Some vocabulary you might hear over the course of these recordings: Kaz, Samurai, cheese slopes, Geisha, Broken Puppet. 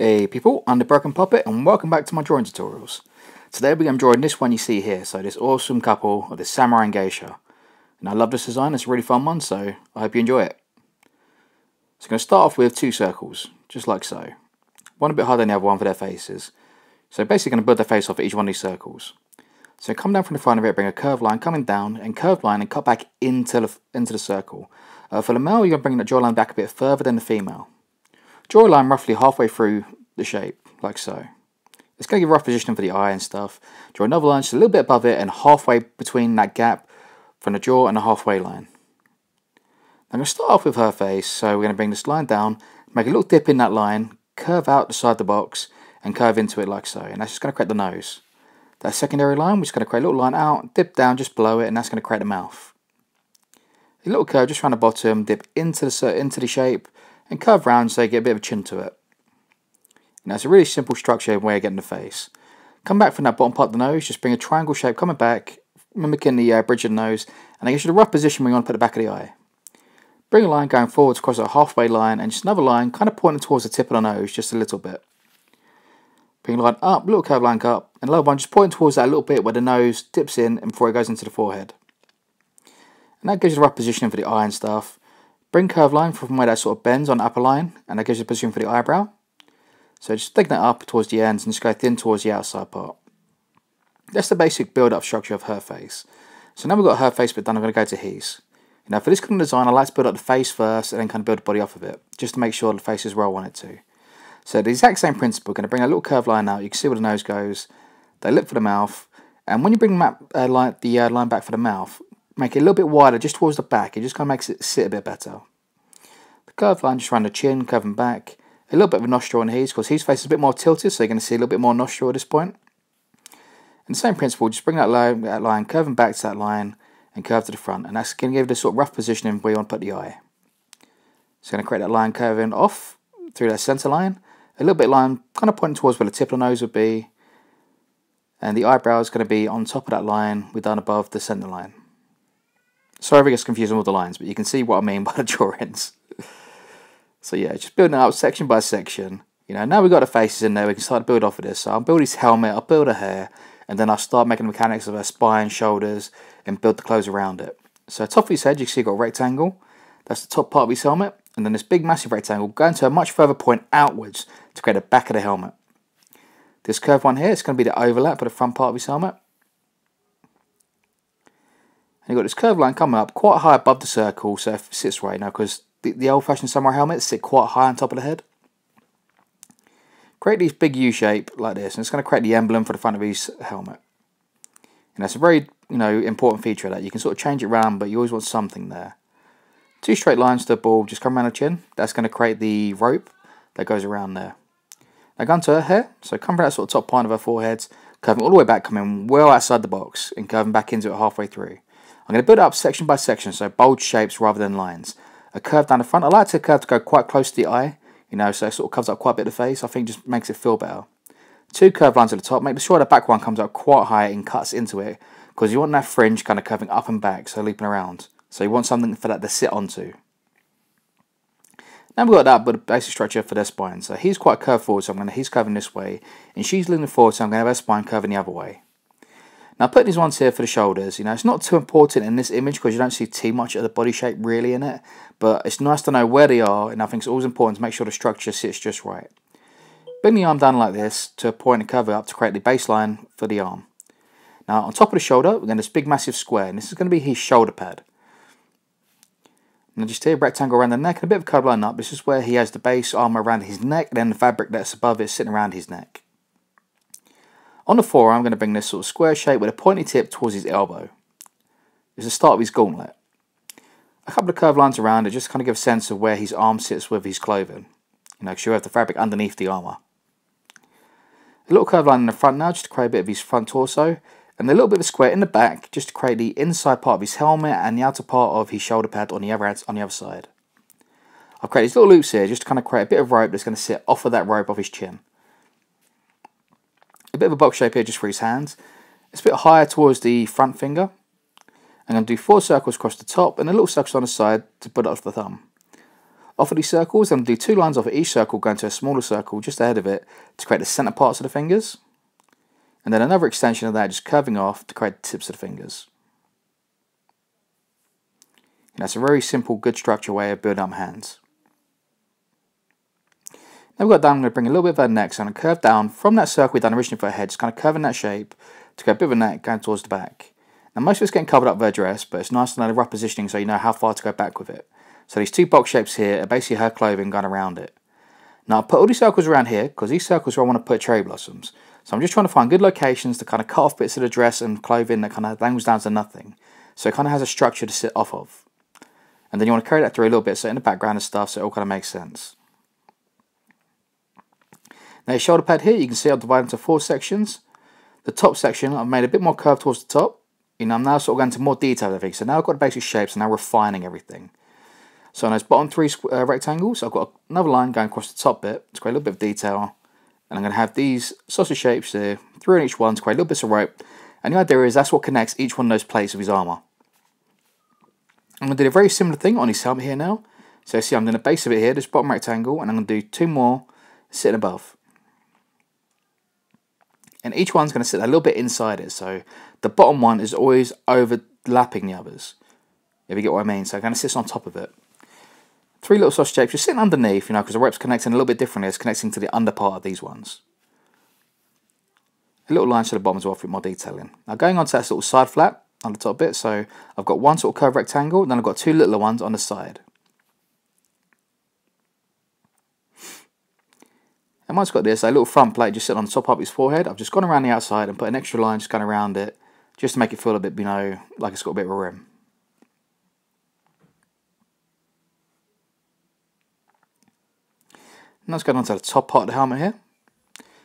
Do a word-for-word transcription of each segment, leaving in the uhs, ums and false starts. Hey people, I'm the Broken Puppet and welcome back to my drawing tutorials. Today I'm drawing this one you see here, so this awesome couple of this samurai and geisha. And I love this design, it's a really fun one, so I hope you enjoy it. So I'm going to start off with two circles, just like so. One a bit harder than the other one for their faces. So basically I'm going to build their face off at each one of these circles. So come down from the front of it, bring a curved line coming down, and curved line and cut back into the, into the circle. Uh, for the male you're going to bring the jawline back a bit further than the female. Draw a line roughly halfway through the shape, like so. It's going to give rough positioning for the eye and stuff. Draw another line just a little bit above it and halfway between that gap from the jaw and the halfway line. I'm going to start off with her face, so we're going to bring this line down, make a little dip in that line, curve out the side of the box and curve into it like so, and that's just going to create the nose. That secondary line, we're just going to create a little line out, dip down just below it, and that's going to create the mouth. A little curve just around the bottom, dip into the, into the shape, and curve round so you get a bit of a chin to it. And that's a really simple structure and way of getting the face. Come back from that bottom part of the nose, just bring a triangle shape coming back, mimicking the uh, bridge of the nose, and I gives you the rough position where you want to put the back of the eye. Bring a line going forwards across a halfway line, and just another line kind of pointing towards the tip of the nose just a little bit. Bring a line up, little curve line up, and another one just pointing towards that little bit where the nose dips in and before it goes into the forehead. And that gives you the rough positioning for the eye and stuff. Bring curve line from where that sort of bends on the upper line, and that gives you a position for the eyebrow. So just thicken that up towards the ends and just go thin towards the outside part. That's the basic build-up structure of her face. So now we've got her face bit done, I'm going to go to his. Now for this kind of design, I like to build up the face first and then kind of build the body off of it, just to make sure the face is where I want it to. So the exact same principle, going to bring a little curve line out, you can see where the nose goes, the lip for the mouth, and when you bring that, uh, line, the uh, line back for the mouth, make it a little bit wider just towards the back, it just kind of makes it sit a bit better. The curved line just around the chin, curving back, a little bit of a nostril on his, because his face is a bit more tilted, so you're going to see a little bit more nostril at this point. And the same principle, just bring that line, that line curving back to that line, and curve to the front, and that's going to give it a sort of rough positioning where you want to put the eye. So I'm going to create that line curving off through that centre line, a little bit of line kind of pointing towards where the tip of the nose would be, and the eyebrow is going to be on top of that line, we're down above the centre line. Sorry if it gets confusing with the lines, but you can see what I mean by the drawings. So yeah, just building it up section by section. You know, now we've got the faces in there, we can start to build off of this. So I'll build his helmet, I'll build her hair, and then I'll start making the mechanics of her spine, shoulders, and build the clothes around it. So top of his head, you can see I've got a rectangle. That's the top part of his helmet. And then this big, massive rectangle going to a much further point outwards to create the back of the helmet. This curved one here, it's going to be the overlap for the front part of his helmet. And you've got this curved line coming up quite high above the circle, so it sits right now, because the, the old-fashioned samurai helmets sit quite high on top of the head. Create these big U-shape like this, and it's going to create the emblem for the front of his helmet. And that's a very, you know, important feature of that. You can sort of change it around, but you always want something there. Two straight lines to the ball, just come around the chin. That's going to create the rope that goes around there. Now go into her hair, so come around that sort of top part of her forehead, curving all the way back, coming well outside the box, and curving back into it halfway through. I'm going to build it up section by section, so bold shapes rather than lines. A curve down the front, I like to curve to go quite close to the eye, you know, so it sort of covers up quite a bit of the face, I think it just makes it feel better. Two curved lines at the top, make sure the back one comes up quite high and cuts into it, because you want that fringe kind of curving up and back, so looping around. So you want something for that to sit onto. Now we've got that, but the basic structure for their spine. So he's quite curved forward, so I'm going to, he's curving this way, and she's leaning forward, so I'm going to have her spine curving the other way. Now putting these ones here for the shoulders, you know, it's not too important in this image because you don't see too much of the body shape really in it, but it's nice to know where they are, and I think it's always important to make sure the structure sits just right. Bring the arm down like this to a point and curve it up to create the baseline for the arm. Now on top of the shoulder, we're going to this big massive square, and this is going to be his shoulder pad. Now just here, rectangle around the neck and a bit of curve line up. This is where he has the base arm around his neck, and then the fabric that's above it sitting around his neck. On the forearm, I'm going to bring this sort of square shape with a pointy tip towards his elbow. It's the start of his gauntlet. A couple of curved lines around it just kind of give a sense of where his arm sits with his clothing. You know, because you have the fabric underneath the armour. A little curved line in the front now just to create a bit of his front torso. And a little bit of a square in the back just to create the inside part of his helmet and the outer part of his shoulder pad on the other, on the other side. I've created these little loops here just to kind of create a bit of rope that's going to sit off of that rope off his chin. A bit of a box shape here just for his hands. It's a bit higher towards the front finger. I'm going to do four circles across the top and a little circle on the side to put it off the thumb. Off of these circles, I'm going to do two lines off of each circle, going to a smaller circle just ahead of it to create the center parts of the fingers. And then another extension of that, just curving off to create the tips of the fingers. And that's a very simple, good structure way of building up hands. Now we've got down, I'm going to bring a little bit of her neck, so I'm going to curve down from that circle we've done originally for her head, just kind of curving that shape to go a bit of a neck going towards the back. Now most of it's getting covered up with her dress, but it's nice to know the rough positioning so you know how far to go back with it. So these two box shapes here are basically her clothing going around it. Now I've put all these circles around here because these circles are where I want to put cherry blossoms. So I'm just trying to find good locations to kind of cut off bits of the dress and clothing that kind of dangles down to nothing. So it kind of has a structure to sit off of. And then you want to carry that through a little bit, so in the background and stuff, so it all kind of makes sense. Now your shoulder pad here, you can see I've divided into four sections. The top section, I've made a bit more curve towards the top. You know, I'm now sort of going into more detail of everything. So now I've got the basic shapes and now refining everything. So on those bottom three uh, rectangles, I've got another line going across the top bit to create a little bit of detail. And I'm going to have these sausage shapes there, through in each one to create little bits of rope. And the idea is that's what connects each one of those plates of his armour. I'm going to do a very similar thing on his helmet here now. So see, I'm doing the base of it here, this bottom rectangle, and I'm going to do two more sitting above. And each one's going to sit a little bit inside it, so the bottom one is always overlapping the others, if you get what I mean. So it kind of sits on top of it. Three little sausage shapes just sitting underneath, you know, because the rope's connecting a little bit differently. It's connecting to the under part of these ones. A little line to the bottom as well for more detailing. Now going on to that little side flap on the top bit, so I've got one sort of curved rectangle, and then I've got two little ones on the side. And mine's got this, a little front plate just sitting on the top of his forehead. I've just gone around the outside and put an extra line just going around it, just to make it feel a bit, you know, like it's got a bit of a rim. Now let's go on to the top part of the helmet here.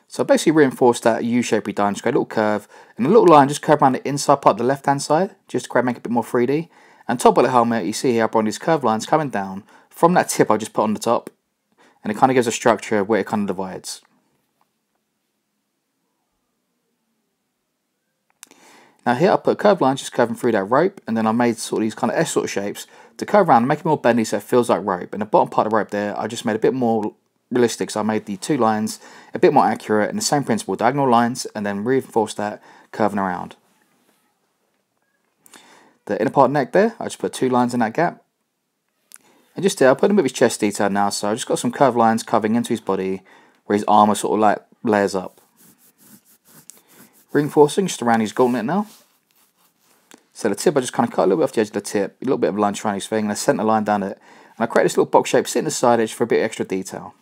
So I basically reinforced that U shape we done, just create a little curve, and a little line just curve around the inside part, the left hand side, just to make it a bit more three D. And top of the helmet, you see here, I brought these curved lines coming down from that tip I just put on the top, and it kind of gives a structure where it kind of divides. Now here I put curved lines just curving through that rope, and then I made sort of these kind of S sort of shapes to curve around and make it more bendy so it feels like rope. And the bottom part of the rope there, I just made a bit more realistic, so I made the two lines a bit more accurate and the same principle, diagonal lines, and then reinforced that curving around. The inner part neck there, I just put two lines in that gap, and just there I put a bit of his chest detail now, so I just got some curved lines curving into his body where his armour sort of like layers up. Reinforcing just around his gauntlet now, so the tip I just kind of cut a little bit off the edge of the tip, a little bit of line around his thing and a centre line down it, and I create this little box shape sitting inside it for a bit of extra detail.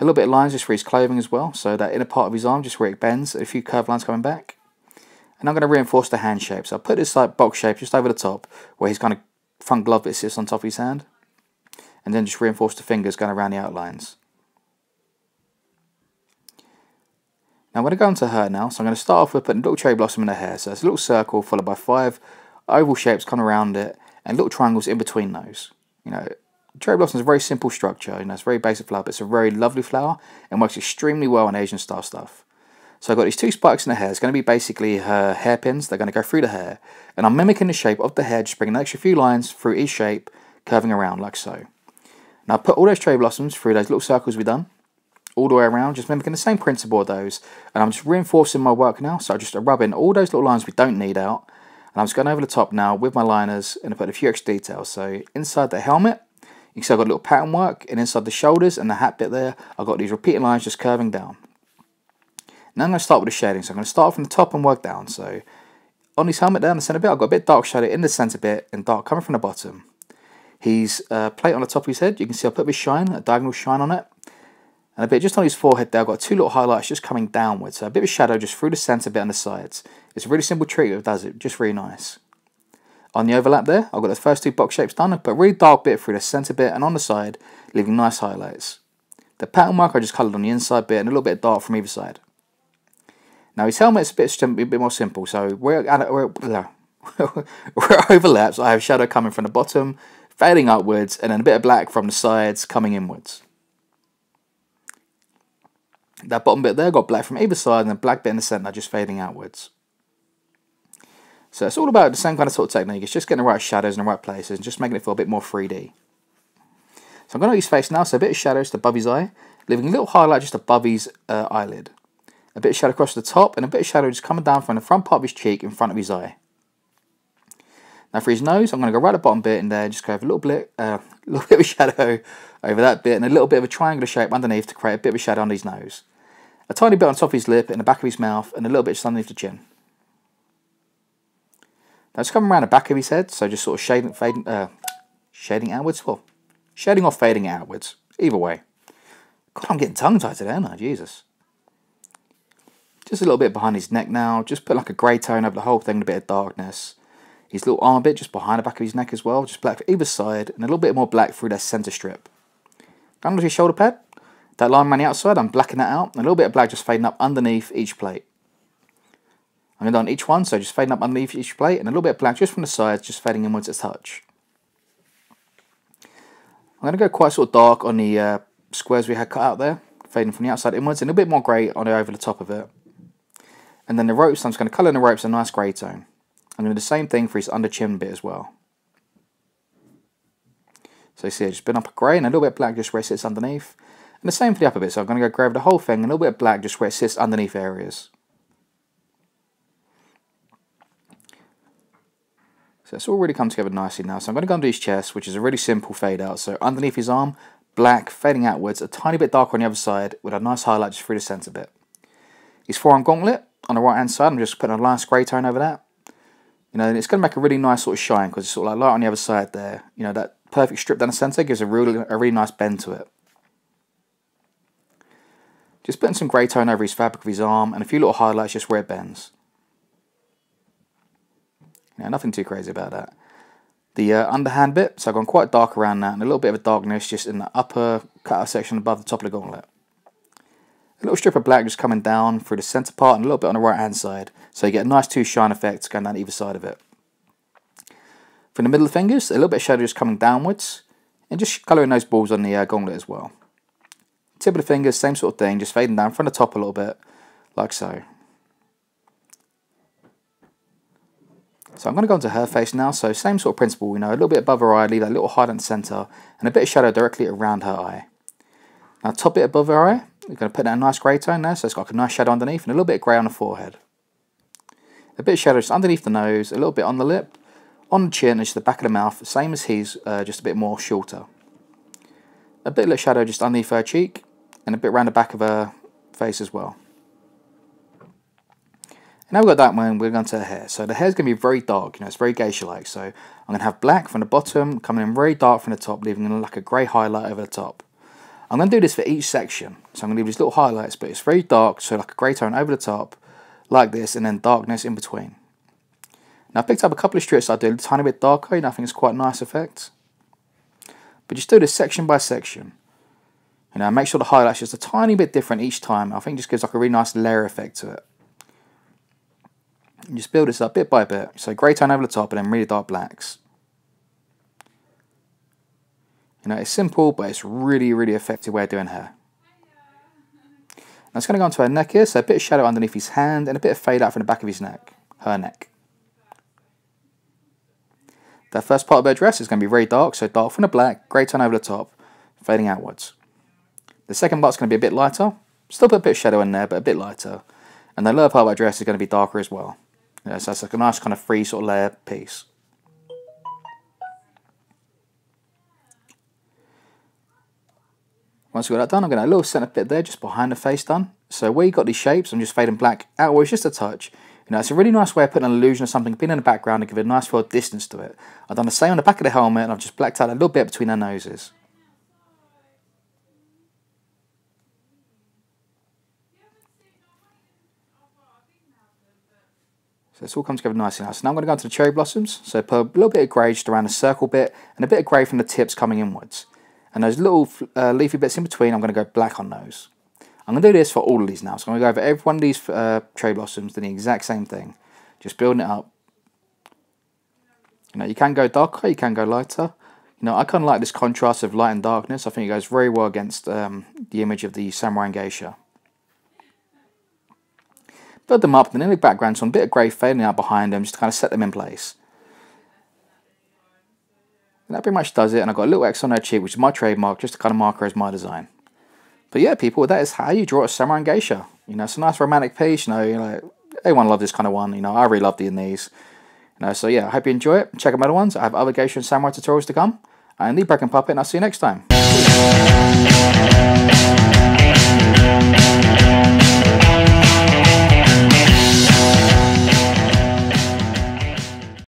A little bit of lines just for his clothing as well, so that inner part of his arm just where it bends, a few curved lines coming back. And I'm going to reinforce the hand shape, so I put this like box shape just over the top, where his kind of front glove that sits on top of his hand. And then just reinforce the fingers going around the outlines. Now I'm going to go on to her now, so I'm going to start off with putting a little cherry blossom in her hair, so it's a little circle followed by five oval shapes coming around it, and little triangles in between those. You know, cherry blossom is a very simple structure, you know, it's a very basic flower, but it's a very lovely flower and works extremely well on Asian style stuff. So I've got these two spikes in the hair. It's going to be basically her hairpins. They're going to go through the hair, and I'm mimicking the shape of the hair, just bringing an extra few lines through each shape, curving around like so. Now I put all those cherry blossoms through those little circles we've done, all the way around, just mimicking the same principle of those, and I'm just reinforcing my work now, so I'm just rubbing all those little lines we don't need out, and I'm just going over the top now with my liners, and I put a few extra details. So inside the helmet, you can see I've got a little pattern work, and inside the shoulders and the hat bit there, I've got these repeating lines just curving down. Now I'm going to start with the shading, so I'm going to start from the top and work down. So on his helmet there in the centre bit, I've got a bit dark shadow in the centre bit, and dark coming from the bottom. His uh, plate on the top of his head, you can see I've put a shine, a diagonal shine on it. And a bit just on his forehead there, I've got two little highlights just coming downwards, so a bit of shadow just through the centre bit on the sides. It's a really simple trick that does it, just really nice. On the overlap there, I've got the first two box shapes done, but a really dark bit through the centre bit and on the side, leaving nice highlights. The pattern mark I just coloured on the inside bit and a little bit dark from either side. Now his helmet's a bit, a bit more simple, so where it overlaps, I have shadow coming from the bottom, fading upwards, and then a bit of black from the sides coming inwards. That bottom bit there, got black from either side, and the black bit in the centre just fading outwards. So it's all about the same kind of sort of technique. It's just getting the right shadows in the right places and just making it feel a bit more three D. So I'm going to use face now, so a bit of shadow just above his eye, leaving a little highlight just above his uh, eyelid. A bit of shadow across the top, and a bit of shadow just coming down from the front part of his cheek in front of his eye. Now for his nose, I'm going to go right the bottom bit in there, just go over a little bit, uh, little bit of shadow over that bit, and a little bit of a triangular shape underneath to create a bit of a shadow under his nose. A tiny bit on top of his lip, in the back of his mouth, and a little bit just underneath the chin. Now just coming around the back of his head, so just sort of shading, fading, uh, shading outwards, well, shading or fading outwards, either way. God, I'm getting tongue-tied today, aren't I? Jesus. Just a little bit behind his neck now, just put like a grey tone over the whole thing, and a bit of darkness. His little arm bit just behind the back of his neck as well, just black for either side, and a little bit more black through that centre strip. Down to his shoulder pad, that line around the outside, I'm blacking that out, and a little bit of black just fading up underneath each plate. I'm going to do on each one, so just fading up underneath each plate, and a little bit of black just from the sides, just fading inwards a touch. I'm going to go quite sort of dark on the uh, squares we had cut out there, fading from the outside inwards, and a bit more grey on it over the top of it. And then the ropes, I'm just going to colour in the ropes a nice grey tone. I'm going to do the same thing for his under chin bit as well. So you see I've just been up a grey and a little bit of black just where it sits underneath. And the same for the upper bit, so I'm going to go grey over the whole thing and a little bit of black just where it sits underneath areas. So it's all really come together nicely now. So I'm going to go under his chest, which is a really simple fade out. So underneath his arm, black, fading outwards, a tiny bit darker on the other side with a nice highlight just through the centre bit. His forearm gauntlet on the right hand side, I'm just putting a nice grey tone over that. You know, and it's going to make a really nice sort of shine because it's sort of like light on the other side there. You know, that perfect strip down the centre gives a really, a really nice bend to it. Just putting some grey tone over his fabric of his arm and a few little highlights just where it bends. You know, nothing too crazy about that. The uh, underhand bit, so I've gone quite dark around that and a little bit of a darkness just in the upper cutout section above the top of the gauntlet. A little strip of black just coming down through the centre part and a little bit on the right hand side. So you get a nice two shine effect going down either side of it. From the middle of the fingers, a little bit of shadow just coming downwards. And just colouring those balls on the uh, gauntlet as well. Tip of the fingers, same sort of thing, just fading down from the top a little bit, like so. So I'm going to go into her face now, so same sort of principle, you know, a little bit above her eye, leave that little highlight in the centre. And a bit of shadow directly around her eye. Now top bit above her eye. We're going to put that a nice grey tone there, so it's got a nice shadow underneath and a little bit of grey on the forehead. A bit of shadow just underneath the nose, a little bit on the lip, on the chin, and just the back of the mouth, same as his, uh, just a bit more shorter. A bit of shadow just underneath her cheek, and a bit around the back of her face as well. And now we've got that one, we're going to the hair. So the hair's going to be very dark, you know, it's very geisha-like, so I'm going to have black from the bottom, coming in very dark from the top, leaving like a grey highlight over the top. I'm going to do this for each section, so I'm going to leave these little highlights, but it's very dark, so like a grey tone over the top, like this, and then darkness in between. Now I picked up a couple of strips I do a tiny bit darker, and I think it's quite a nice effect. But just do this section by section. You know, make sure the highlight's just a tiny bit different each time, I think it just gives like a really nice layer effect to it. And just build this up bit by bit, so grey tone over the top, and then really dark blacks. You know, it's simple, but it's really, really effective way of doing hair. Now it's going to go onto her neck here, so a bit of shadow underneath his hand and a bit of fade out from the back of his neck, her neck. That first part of her dress is going to be very dark, so dark from the black, grey tone over the top, fading outwards. The second part's going to be a bit lighter, still put a bit of shadow in there, but a bit lighter. And the lower part of her dress is going to be darker as well. You know, so that's like a nice kind of free sort of layer piece. Once we've got that done, I'm going to have a little centre bit there just behind the face done. So where you've got these shapes, I'm just fading black outwards just a touch. You know, it's a really nice way of putting an illusion of something being in the background and giving a nice full distance to it. I've done the same on the back of the helmet and I've just blacked out a little bit between their noses. So it's all come together nicely now. So now I'm going to go into the cherry blossoms. So put a little bit of grey just around the circle bit and a bit of grey from the tips coming inwards. And those little uh, leafy bits in between, I'm going to go black on those. I'm going to do this for all of these now. So I'm going to go over every one of these uh, cherry blossoms, doing the exact same thing. Just building it up. You know, you can go darker, you can go lighter. You know, I kind of like this contrast of light and darkness. I think it goes very well against um, the image of the samurai and geisha. Build them up, then in the background, so a bit of grey fading out behind them, just to kind of set them in place. And that pretty much does it. And I've got a little X on her cheek, which is my trademark, just to kind of mark her as my design. But yeah, people, that is how you draw a samurai and geisha. You know, it's a nice romantic piece. You know, you know, everyone loves this kind of one. You know, I really love doing these. You know, so yeah, I hope you enjoy it. Check out my other ones. I have other geisha and samurai tutorials to come. I'm the Broken Puppet, and I'll see you next time.